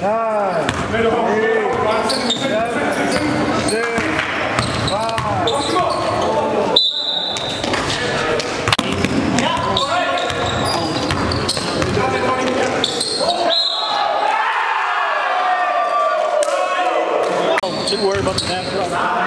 Don't worry about the back.